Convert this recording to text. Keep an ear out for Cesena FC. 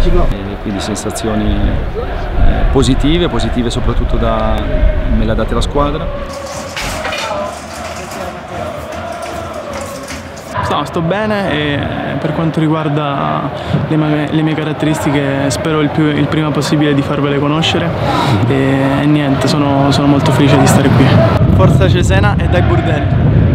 psicologico. E quindi sensazioni positive soprattutto me l'ha date la squadra. No, sto bene e per quanto riguarda le mie caratteristiche spero il prima possibile di farvele conoscere e niente, sono molto felice di stare qui. Forza Cesena e dai Burdelli!